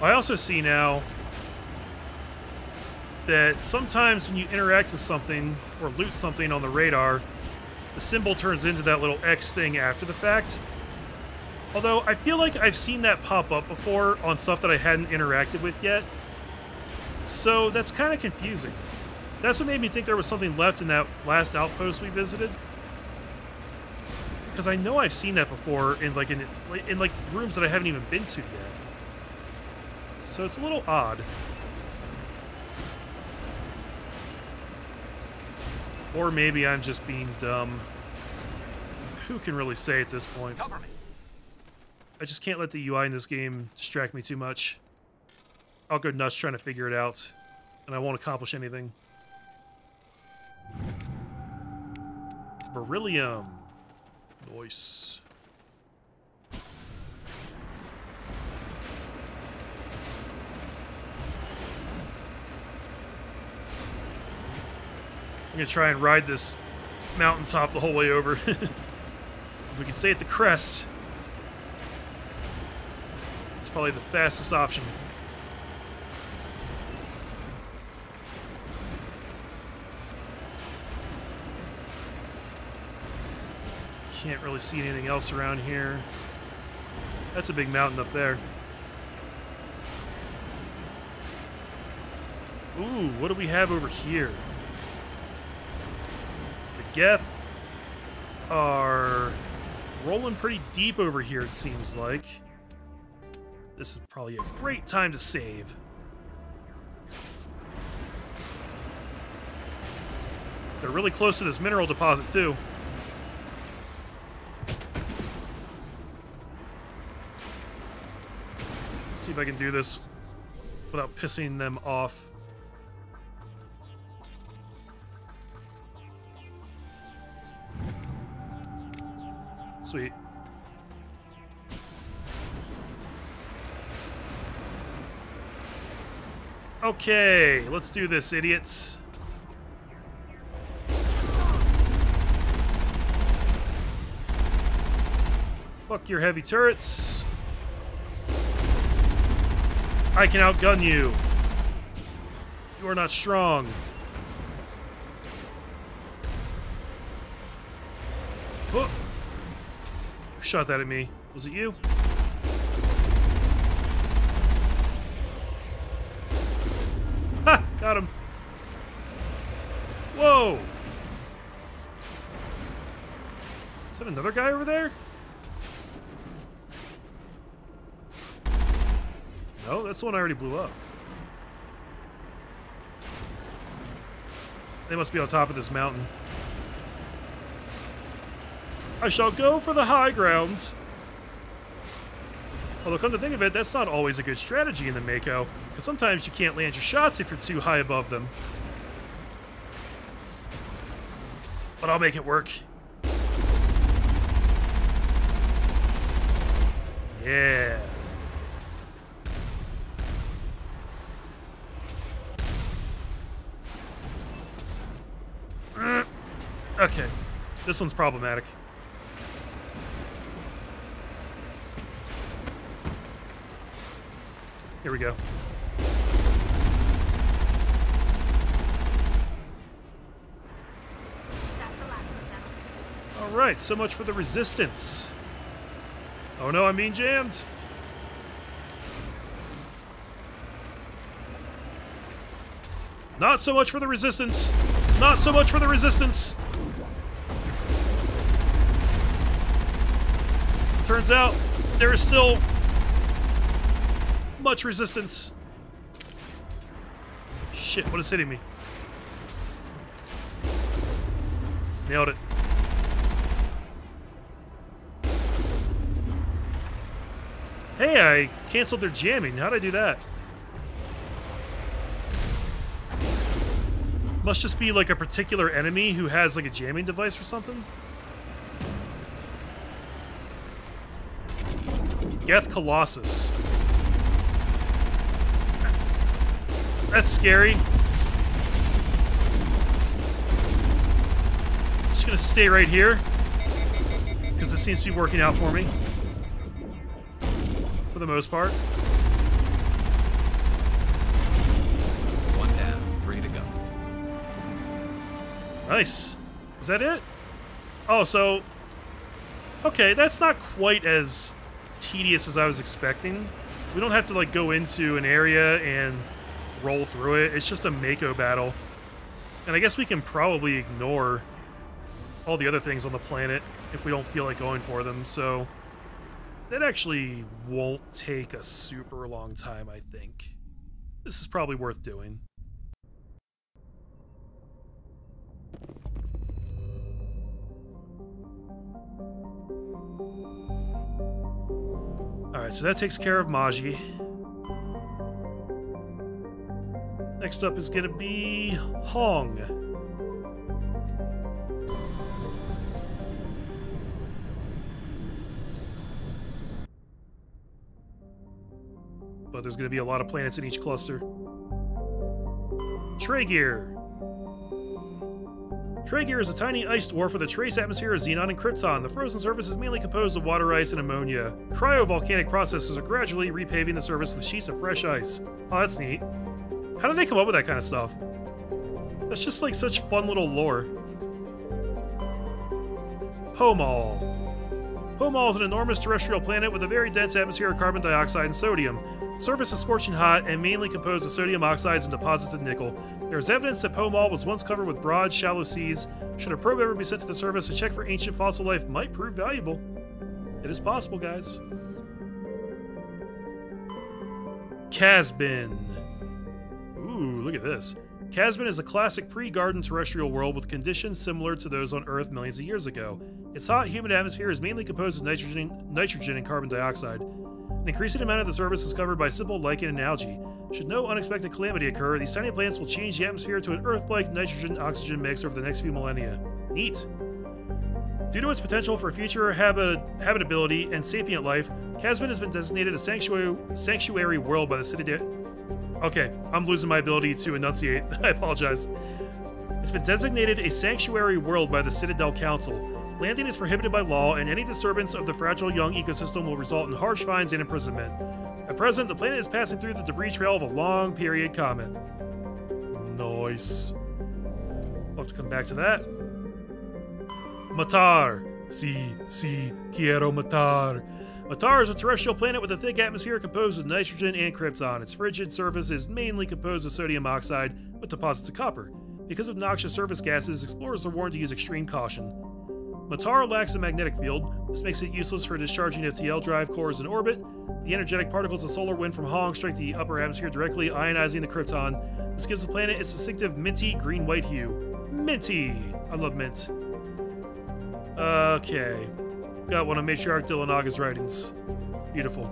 I also see now that sometimes when you interact with something or loot something on the radar, the symbol turns into that little X thing after the fact. Although I feel like I've seen that pop up before on stuff that I hadn't interacted with yet. So that's kind of confusing. That's what made me think there was something left in that last outpost we visited. Because I know I've seen that before in like rooms that I haven't even been to yet. So it's a little odd. Or maybe I'm just being dumb. Who can really say at this point? Cover me. I just can't let the UI in this game distract me too much. I'll go nuts trying to figure it out, and I won't accomplish anything. Beryllium. Nice. I'm gonna try and ride this mountaintop the whole way over. If we can stay at the crest, it's probably the fastest option. Can't really see anything else around here. That's a big mountain up there. Ooh, what do we have over here? The Geth are rolling pretty deep over here, it seems like. This is probably a great time to save. They're really close to this mineral deposit, too. See if I can do this without pissing them off. Sweet. Okay, let's do this, idiots. Fuck your heavy turrets. I can outgun you. You are not strong. Whoa. Who shot that at me? Was it you? Ha! Got him. Whoa! Is that another guy over there? Oh, that's the one I already blew up. They must be on top of this mountain. I shall go for the high ground. Although, come to think of it, that's not always a good strategy in the Mako, because sometimes you can't land your shots if you're too high above them. But I'll make it work. Yeah. Okay, this one's problematic. Here we go. All right, so much for the resistance. Oh no, I'm being jammed. Not so much for the resistance. Not so much for the resistance. Turns out, there is still much resistance. Shit, what is hitting me? Nailed it. Hey, I canceled their jamming. How'd I do that? Must just be like a particular enemy who has like a jamming device or something. Geth Colossus. That's scary. I'm just gonna stay right here, because this seems to be working out for me. For the most part. Nice. Is that it? Oh, so... Okay, that's not quite as tedious as I was expecting. We don't have to, like, go into an area and roll through it. It's just a Mako battle. And I guess we can probably ignore all the other things on the planet if we don't feel like going for them, so... That actually won't take a super long time, I think. This is probably worth doing. Alright, so that takes care of Maji. Next up is gonna be Hong. But there's gonna be a lot of planets in each cluster. Tregear. Tregear is a tiny ice dwarf with a trace atmosphere of Xenon and Krypton. The frozen surface is mainly composed of water ice and ammonia. Cryovolcanic processes are gradually repaving the surface with sheets of fresh ice. Oh, that's neat. How do they come up with that kind of stuff? That's just like such fun little lore. Pomal. Pomal is an enormous terrestrial planet with a very dense atmosphere of carbon dioxide and sodium. The surface is scorching hot and mainly composed of sodium oxides and deposits of nickel. There is evidence that Pomal was once covered with broad, shallow seas. Should a probe ever be sent to the surface, a check for ancient fossil life might prove valuable. It is possible, guys. Kazbin. Ooh, look at this. Kazbin is a classic pre-garden terrestrial world with conditions similar to those on Earth millions of years ago. Its hot, humid atmosphere is mainly composed of nitrogen and carbon dioxide. An increasing amount of the surface is covered by simple lichen and algae. Should no unexpected calamity occur, these tiny planets will change the atmosphere to an Earth-like nitrogen-oxygen mix over the next few millennia. Neat. Due to its potential for future habitability and sapient life, Kazbin has been designated a sanctuary world by the Citadel. Okay, I'm losing my ability to enunciate. I apologize. It's been designated a sanctuary world by the Citadel Council. Landing is prohibited by law, and any disturbance of the fragile young ecosystem will result in harsh fines and imprisonment. At present, the planet is passing through the debris trail of a long period comet. Nice. We'll have to come back to that. Matar. Si, quiero Matar. Matar is a terrestrial planet with a thick atmosphere composed of nitrogen and krypton. Its frigid surface is mainly composed of sodium oxide with deposits of copper. Because of noxious surface gases, explorers are warned to use extreme caution. Matar lacks a magnetic field. This makes it useless for discharging FTL drive cores in orbit. The energetic particles of solar wind from Hong strike the upper atmosphere directly, ionizing the krypton. This gives the planet its distinctive minty green-white hue. Minty! I love mint. Okay. Got one of Matriarch Dilinaga's writings. Beautiful.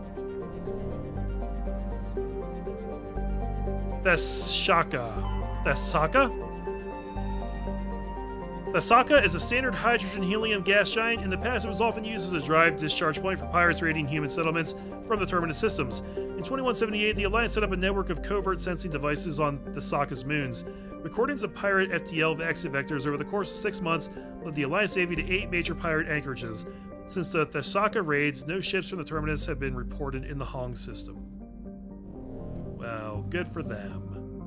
Thessaka. Thessaka? Thessaka is a standard hydrogen-helium gas giant. In the past, it was often used as a drive discharge point for pirates raiding human settlements from the Terminus systems. In 2178, the Alliance set up a network of covert sensing devices on Thessaka's moons. Recordings of pirate FTL exit vectors over the course of 6 months led the Alliance Navy to 8 major pirate anchorages. Since the Thessaka raids, no ships from the Terminus have been reported in the Hong system. Well, good for them.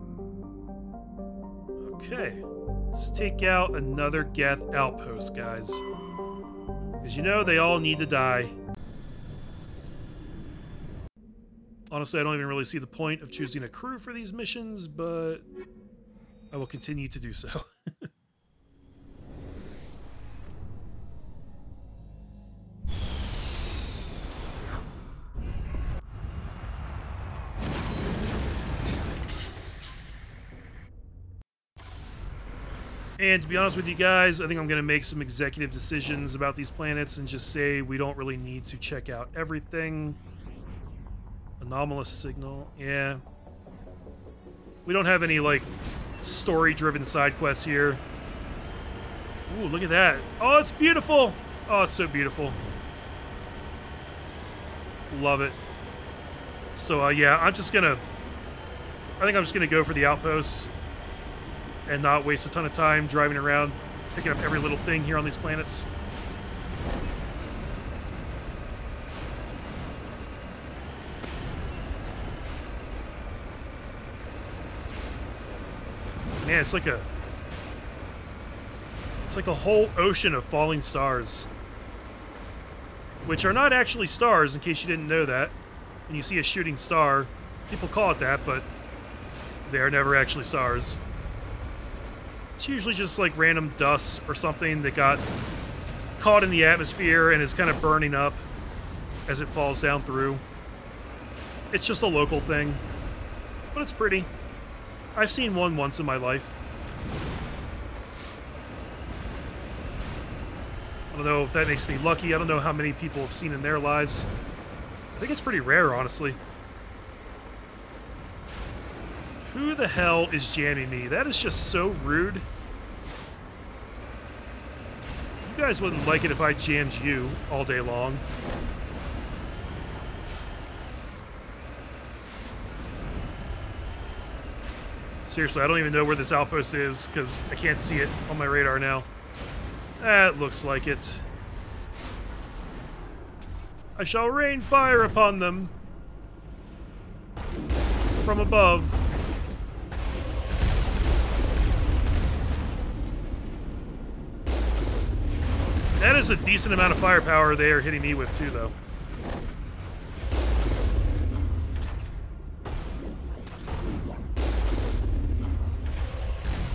Okay. Let's take out another Geth outpost, guys. Because you know they all need to die. Honestly, I don't even really see the point of choosing a crew for these missions, but I will continue to do so. And to be honest with you guys, I think I'm going to make some executive decisions about these planets and just say we don't really need to check out everything. Anomalous signal. Yeah. We don't have any, like, story-driven side quests here. Ooh, look at that. Oh, it's beautiful. Oh, it's so beautiful. Love it. So, yeah, I think I'm just going to go for the outposts. And not waste a ton of time driving around, picking up every little thing here on these planets. Man, it's like a It's like a whole ocean of falling stars. Which are not actually stars, in case you didn't know that. When you see a shooting star, people call it that, but they are never actually stars. It's usually just like random dust or something that got caught in the atmosphere and is kind of burning up as it falls down through. It's just a local thing, but it's pretty. I've seen one once in my life. I don't know if that makes me lucky. I don't know how many people have seen in their lives. I think it's pretty rare, honestly. Who the hell is jamming me? That is just so rude. You guys wouldn't like it if I jammed you all day long. Seriously, I don't even know where this outpost is because I can't see it on my radar now. That looks like it. I shall rain fire upon them from above. That is a decent amount of firepower they are hitting me with too, though.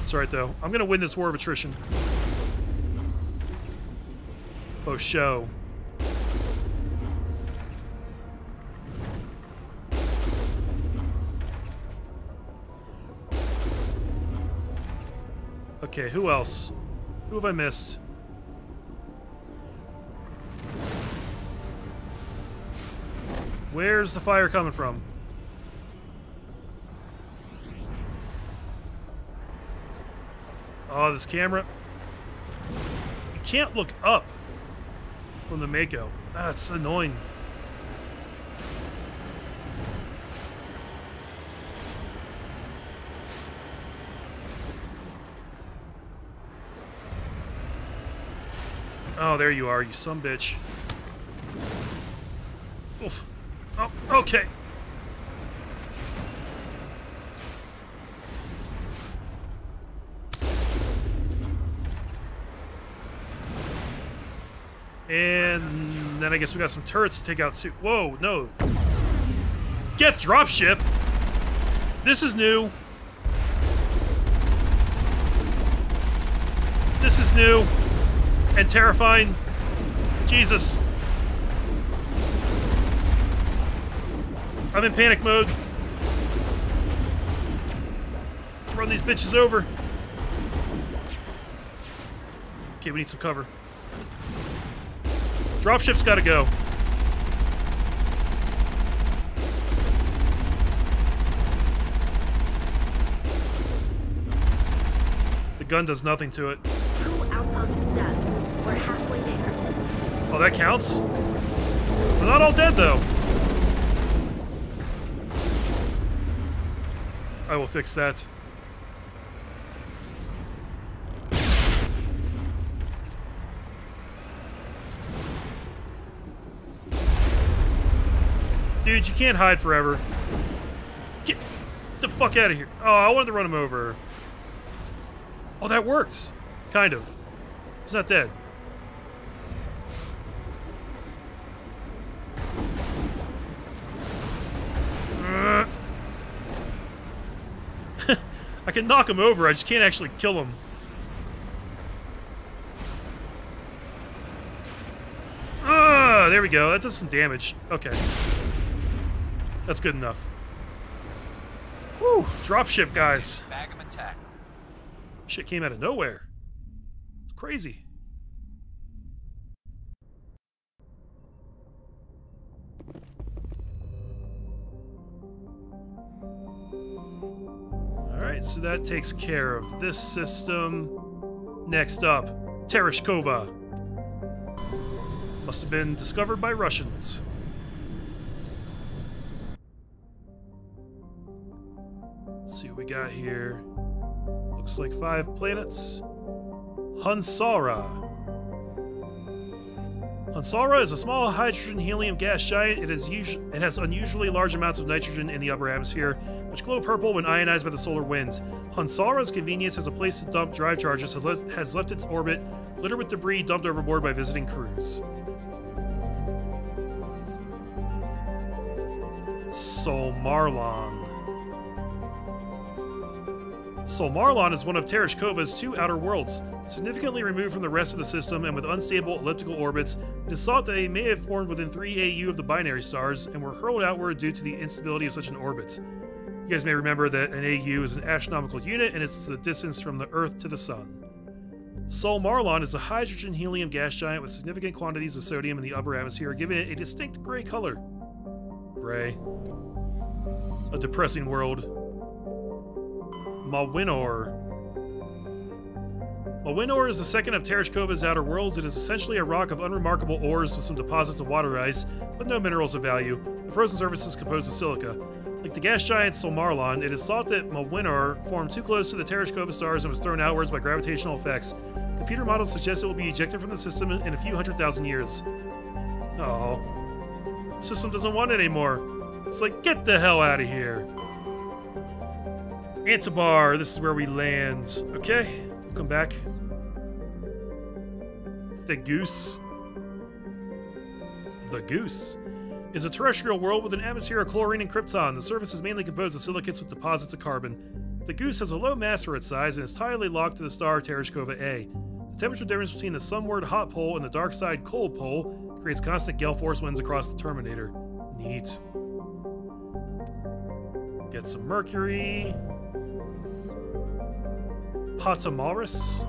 It's alright, though. I'm gonna win this war of attrition. For show. Okay, who else? Who have I missed? Where's the fire coming from? Oh, this camera. You can't look up from the Mako. That's annoying. Oh, there you are, you sumbitch. Oof. Oh, okay. And then I guess we got some turrets to take out too. Whoa, no. Geth dropship? This is new. This is new. And terrifying. Jesus. I'm in panic mode. Run these bitches over. Okay, we need some cover. Dropship's gotta go. The gun does nothing to it. 2 outposts done. We're halfway there. Oh, that counts? We're not all dead, though. I will fix that. Dude, you can't hide forever. Get the fuck out of here. Oh, I wanted to run him over. Oh, that worked. Kind of. He's not dead. I can knock him over, I just can't actually kill him. Ah, there we go. That does some damage. Okay. That's good enough. Whew! Dropship, guys. Bag him and tackle. Shit came out of nowhere. It's crazy. Alright, so that takes care of this system. Next up, Tereshkova. Must have been discovered by Russians. Let's see what we got here. Looks like 5 planets. Hansara. Hansara is a small hydrogen-helium gas giant. It has unusually large amounts of nitrogen in the upper atmosphere, which glow purple when ionized by the solar winds. Hansara's convenience as a place to dump drive charges has left its orbit littered with debris dumped overboard by visiting crews. Solmarlon. Solmarlon is one of Tereshkova's two outer worlds. Significantly removed from the rest of the system and with unstable elliptical orbits, it is thought they may have formed within 3 AU of the binary stars and were hurled outward due to the instability of such an orbit. You guys may remember that an AU is an astronomical unit and it's the distance from the Earth to the Sun. Solmarlon is a hydrogen-helium gas giant with significant quantities of sodium in the upper atmosphere, giving it a distinct gray color. Gray. A depressing world. Malwinor. Malwinor is the second of Tereshkova's outer worlds. It is essentially a rock of unremarkable ores with some deposits of water ice, but no minerals of value. The frozen surface is composed of silica. Like the gas giant Solmarlon, it is thought that Malwinor formed too close to the Tereshkova stars and was thrown outwards by gravitational effects. Computer models suggest it will be ejected from the system in a few 100,000 years. Oh, the system doesn't want it anymore. It's like, get the hell out of here. Antibar, this is where we land. Okay, we'll come back. The Goose. The Goose is a terrestrial world with an atmosphere of chlorine and krypton. The surface is mainly composed of silicates with deposits of carbon. The Goose has a low mass for its size and is tidally locked to the star Tereshkova A. The temperature difference between the sunward hot pole and the dark side cold pole creates constant gale force winds across the terminator. Neat. Get some Mercury. Potomaris.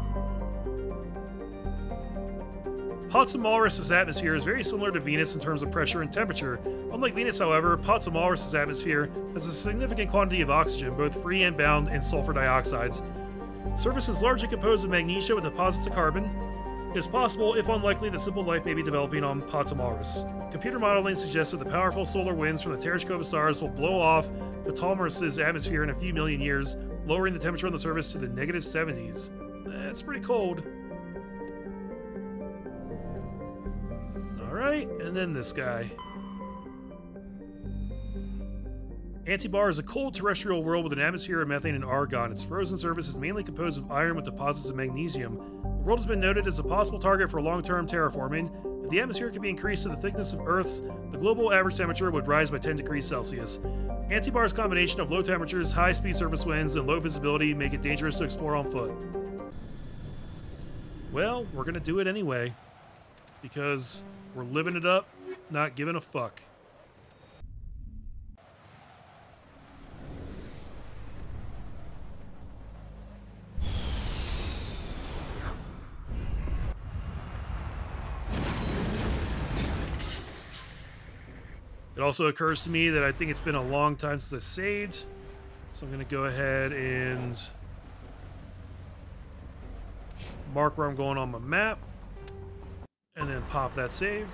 Potomaris' atmosphere is very similar to Venus in terms of pressure and temperature. Unlike Venus, however, Potomaris' atmosphere has a significant quantity of oxygen, both free and bound, and sulfur dioxides. The surface is largely composed of magnesia with deposits of carbon. It is possible, if unlikely, that simple life may be developing on Potomaris. Computer modeling suggests that the powerful solar winds from the Tereshkova stars will blow off Potomaris' atmosphere in a few million years, lowering the temperature on the surface to the negative 70s. That's pretty cold. Alright, and then this guy. Antibar is a cold terrestrial world with an atmosphere of methane and argon. Its frozen surface is mainly composed of iron with deposits of magnesium. The world has been noted as a possible target for long-term terraforming. If the atmosphere could be increased to the thickness of Earth's, the global average temperature would rise by 10 degrees Celsius. Antibar's combination of low temperatures, high-speed surface winds, and low visibility make it dangerous to explore on foot. Well, we're gonna do it anyway. Because we're living it up, not giving a fuck. It also occurs to me that I think it's been a long time since I saved, so I'm going to go ahead and mark where I'm going on my map, and then pop that save.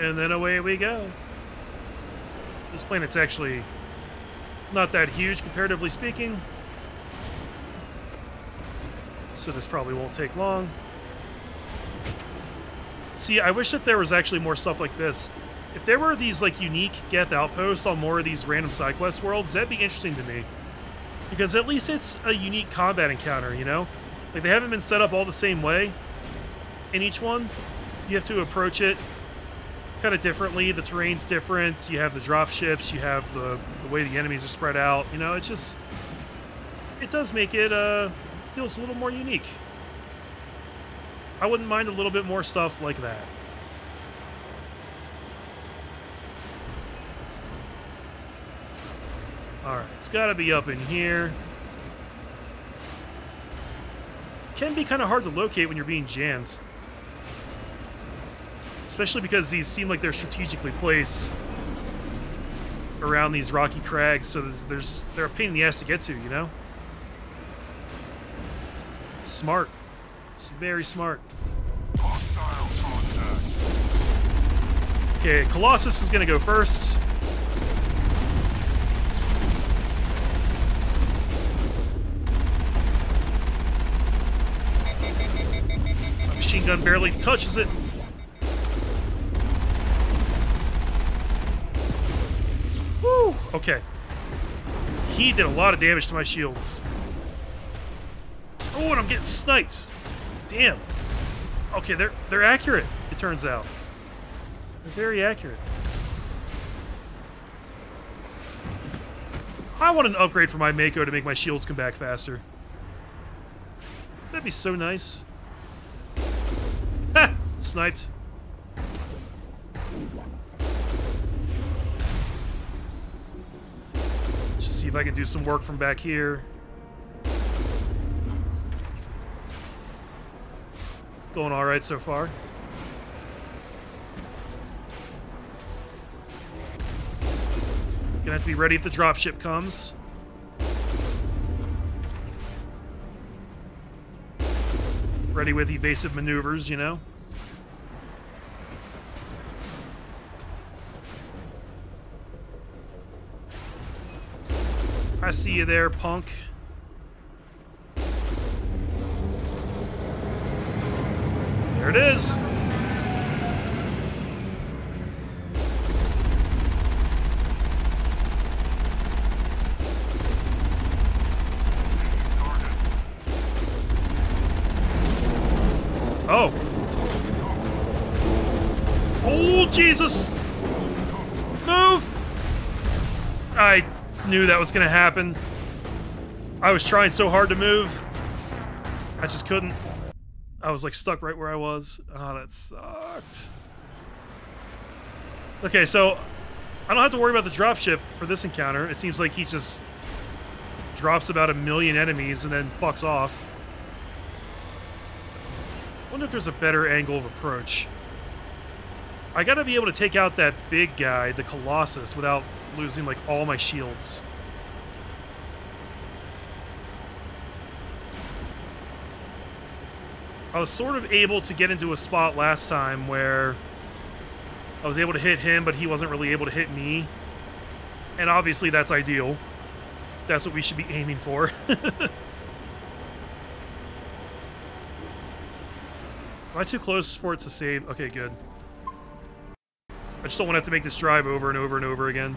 And then away we go. This planet's actually not that huge, comparatively speaking, so this probably won't take long. See, I wish that there was actually more stuff like this. If there were these, like, unique Geth outposts on more of these random side quest worlds, that'd be interesting to me. Because at least it's a unique combat encounter, you know? Like, they haven't been set up all the same way in each one. You have to approach it kind of differently. The terrain's different. You have the dropships. You have the way the enemies are spread out. You know, it's just... it does make it, feels a little more unique. I wouldn't mind a little bit more stuff like that. Alright, it's gotta be up in here. Can be kind of hard to locate when you're being jammed. Especially because these seem like they're strategically placed around these rocky crags, so they're a pain in the ass to get to, you know? Smart. It's very smart. Okay, Colossus is gonna go first. machine gun barely touches it. Whew! Okay. He did a lot of damage to my shields. Oh, and I'm getting sniped. Damn. Okay, they're accurate, it turns out. They're very accurate. I want an upgrade for my Mako to make my shields come back faster. That'd be so nice. Ha! Sniped. Let's just see if I can do some work from back here. Going alright so far. Gonna have to be ready if the dropship comes. Ready with evasive maneuvers, you know? I see you there, punk. There it is! Oh. Oh, Jesus! Move! I knew that was gonna happen. I was trying so hard to move. I just couldn't. I was like stuck right where I was. Oh, that sucked. Okay, so I don't have to worry about the dropship for this encounter. It seems like he just drops about 1,000,000 enemies and then fucks off. I wonder if there's a better angle of approach. I gotta be able to take out that big guy, the Colossus, without losing like all my shields. I was sort of able to get into a spot last time where I was able to hit him, but he wasn't really able to hit me. And obviously that's ideal. That's what we should be aiming for. Am I too close for it to save? Okay, good. I just don't want to have to make this drive over and over and over again.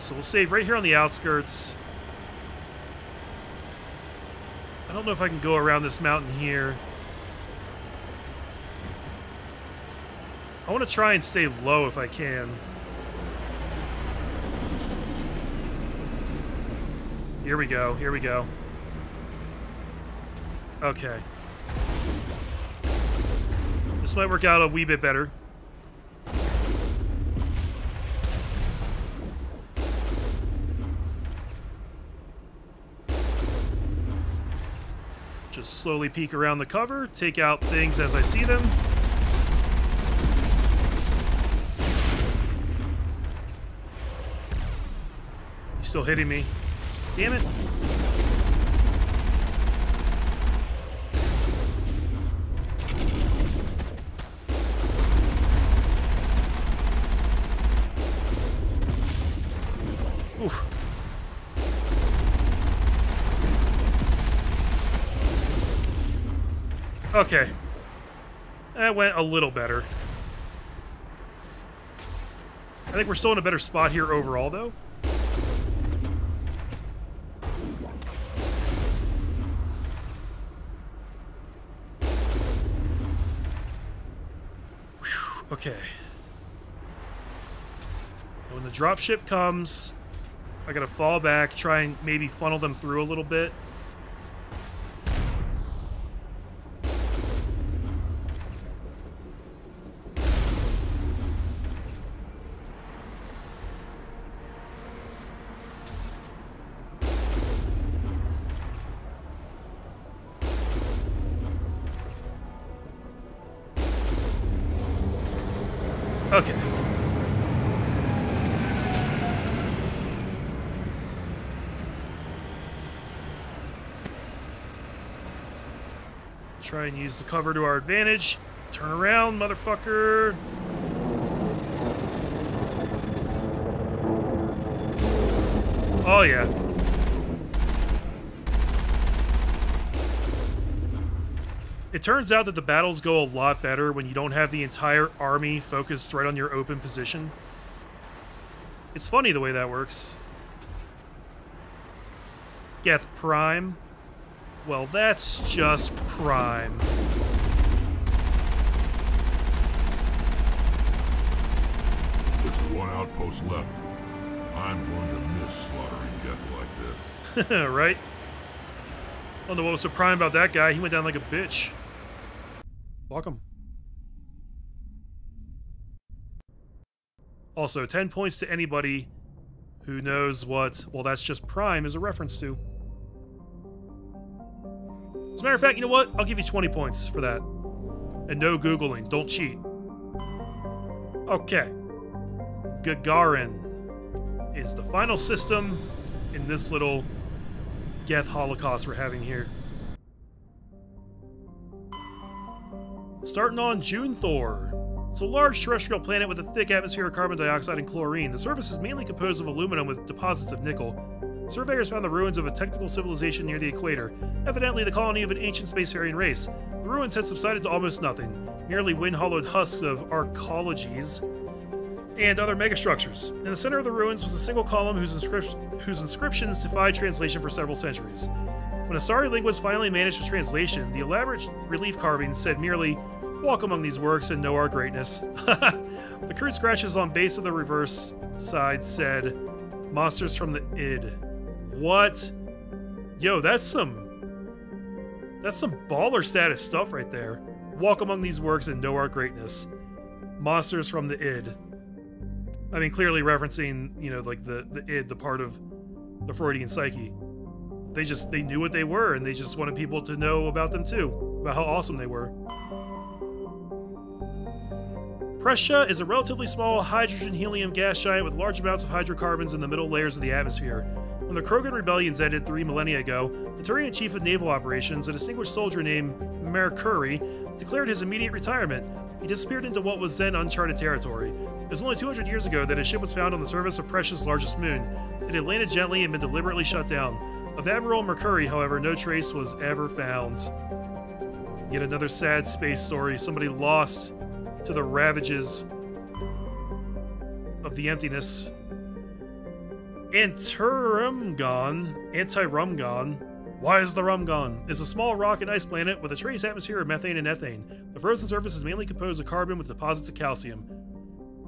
So we'll save right here on the outskirts. I don't know if I can go around this mountain here. I want to try and stay low if I can. Here we go, here we go. Okay. This might work out a wee bit better. Just slowly peek around the cover, take out things as I see them. He's still hitting me. Damn it. Okay, that went a little better. I think we're still in a better spot here overall, though. Whew, okay. When the dropship comes, I gotta fall back, try and maybe funnel them through a little bit. Try and use the cover to our advantage. Turn around, motherfucker. Oh, yeah. It turns out that the battles go a lot better when you don't have the entire army focused right on your open position. It's funny the way that works. Geth Prime. Well, that's just prime. Just one outpost left. I'm going to miss slaughtering Geth like this. Right? I don't know what was so prime about that guy. He went down like a bitch. Welcome. Also, 10 points to anybody who knows what, well, that's just prime is a reference to. As a matter of fact, you know what? I'll give you 20 points for that. And no Googling. Don't cheat. Okay. Gagarin is the final system in this little Geth Holocaust we're having here. Starting on June Thor. It's a large terrestrial planet with a thick atmosphere of carbon dioxide and chlorine. The surface is mainly composed of aluminum with deposits of nickel. Surveyors found the ruins of a technical civilization near the equator, evidently the colony of an ancient space-faring race. The ruins had subsided to almost nothing, merely wind-hollowed husks of arcologies and other megastructures. In the center of the ruins was a single column whose inscriptions defied translation for several centuries. When Asari linguists finally managed a translation, the elaborate relief carving said merely, "Walk among these works and know our greatness." The crude scratches on base of the reverse side said, "Monsters from the id." What? Yo, that's some baller status stuff right there. Walk among these works and know our greatness. Monsters from the id. I mean, clearly referencing, you know, like the id, the part of the Freudian psyche. They knew what they were, and they just wanted people to know about them too, about how awesome they were. Pressia is a relatively small hydrogen-helium gas giant with large amounts of hydrocarbons in the middle layers of the atmosphere. When the Krogan rebellions ended 3 millennia ago, the Turian chief of naval operations, a distinguished soldier named Mercury, declared his immediate retirement. He disappeared into what was then uncharted territory. It was only 200 years ago that a ship was found on the surface of Precia's largest moon. It had landed gently and been deliberately shut down. Of Admiral Mercury, however, no trace was ever found. Yet another sad space story, somebody lost to the ravages of the emptiness. Antirumgon. Why is the rum gone? It's a small rock and ice planet with a trace atmosphere of methane and ethane. The frozen surface is mainly composed of carbon with deposits of calcium.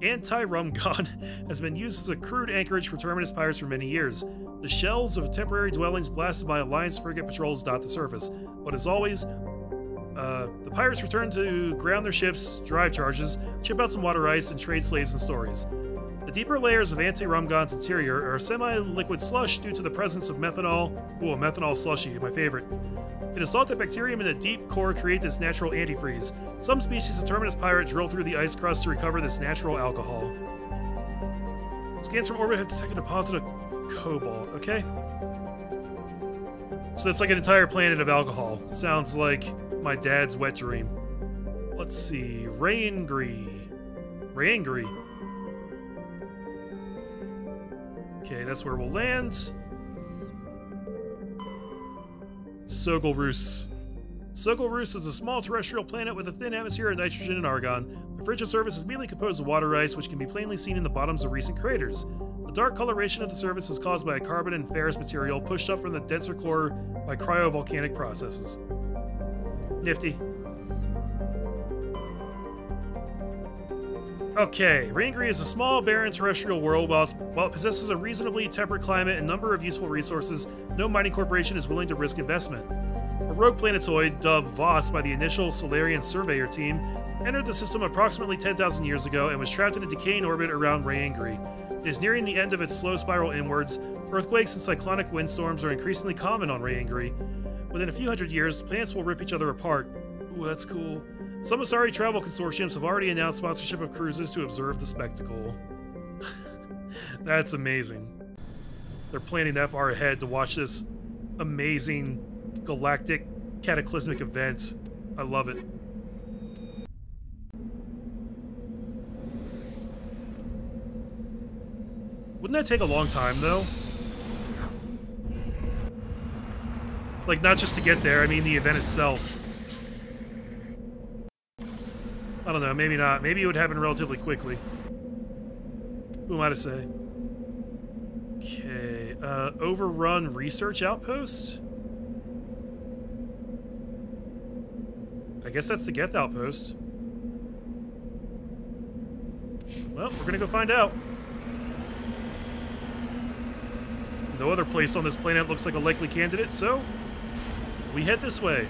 Antirumgon has been used as a crude anchorage for Terminus pirates for many years. The shells of temporary dwellings blasted by Alliance frigate patrols dot the surface. But as always, the pirates return to ground their ships, drive charges, chip out some water ice, and trade slaves and stories. The deeper layers of Antirumgon's interior are semi-liquid slush due to the presence of methanol. Ooh, a methanol slushy, my favorite. It is thought that bacterium in the deep core create this natural antifreeze. Some species of Terminus pirate drill through the ice crust to recover this natural alcohol. Scans from orbit have detected a deposit of cobalt. Okay. So it's like an entire planet of alcohol. Sounds like my dad's wet dream. Let's see. Rayangri. Okay, that's where we'll land. Sogalroos. Sogalroos is a small terrestrial planet with a thin atmosphere of nitrogen and argon. The frigid surface is mainly composed of water ice, which can be plainly seen in the bottoms of recent craters. The dark coloration of the surface is caused by a carbon and ferrous material pushed up from the denser core by cryovolcanic processes. Nifty. Okay, Rayangri is a small, barren terrestrial world. While it possesses a reasonably temperate climate and number of useful resources, no mining corporation is willing to risk investment. A rogue planetoid, dubbed Voss by the initial Solarian surveyor team, entered the system approximately 10,000 years ago and was trapped in a decaying orbit around Rayangri. It is nearing the end of its slow spiral inwards. Earthquakes and cyclonic windstorms are increasingly common on Rayangri. Within a few hundred years, the planets will rip each other apart. Ooh, that's cool. Some Asari travel consortiums have already announced sponsorship of cruises to observe the spectacle. That's amazing. They're planning that far ahead to watch this amazing galactic cataclysmic event. I love it. Wouldn't that take a long time, though? Like, not just to get there, I mean the event itself. I don't know, maybe not. Maybe it would happen relatively quickly. Who am I to say? Okay, overrun research outpost? I guess that's the Geth outpost. Well, we're gonna go find out. No other place on this planet looks like a likely candidate, so we head this way.